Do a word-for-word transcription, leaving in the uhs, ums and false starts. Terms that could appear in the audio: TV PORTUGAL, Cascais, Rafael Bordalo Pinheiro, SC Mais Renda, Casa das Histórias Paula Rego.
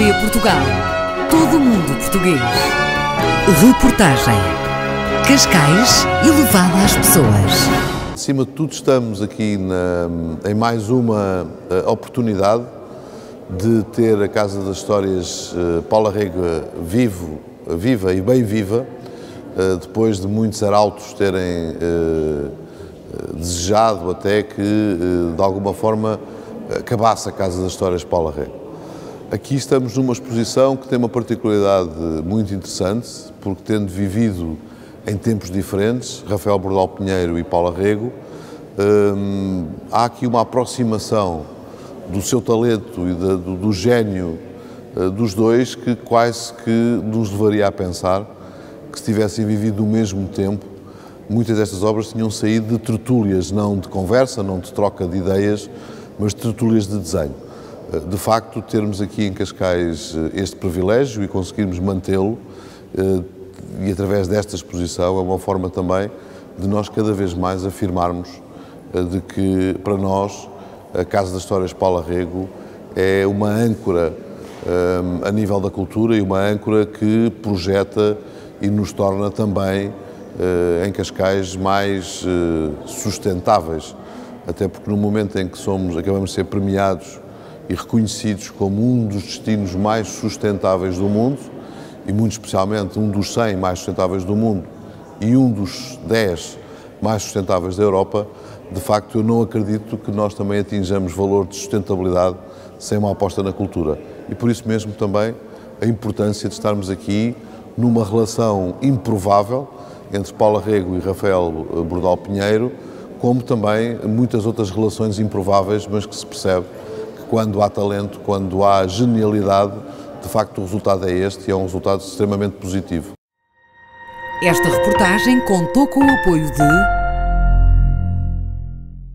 T V Portugal. Todo o mundo português. Reportagem. Cascais elevada às pessoas. Acima de tudo, estamos aqui na, em mais uma oportunidade de ter a Casa das Histórias Paula Rego vivo, viva e bem viva, depois de muitos arautos terem desejado até que, de alguma forma, acabasse a Casa das Histórias Paula Rego. Aqui estamos numa exposição que tem uma particularidade muito interessante, porque tendo vivido em tempos diferentes, Rafael Bordalo Pinheiro e Paula Rego, hum, há aqui uma aproximação do seu talento e da, do, do gênio uh, dos dois que quase que nos levaria a pensar que se tivessem vivido o mesmo tempo, muitas destas obras tinham saído de tertúlias, não de conversa, não de troca de ideias, mas tertúlias de desenho. De facto, termos aqui em Cascais este privilégio e conseguirmos mantê-lo, e através desta exposição, é uma forma também de nós cada vez mais afirmarmos de que, para nós, a Casa das Histórias Paula Rego é uma âncora a nível da cultura e uma âncora que projeta e nos torna também, em Cascais, mais sustentáveis. Até porque no momento em que somos, acabamos de ser premiados e reconhecidos como um dos destinos mais sustentáveis do mundo, e muito especialmente um dos cem mais sustentáveis do mundo e um dos dez mais sustentáveis da Europa, de facto eu não acredito que nós também atinjamos valor de sustentabilidade sem uma aposta na cultura. E por isso mesmo também a importância de estarmos aqui numa relação improvável entre Paula Rego e Rafael Bordalo Pinheiro, como também muitas outras relações improváveis, mas que se percebe que quando há talento, quando há genialidade, de facto o resultado é este e é um resultado extremamente positivo. Esta reportagem contou com o apoio de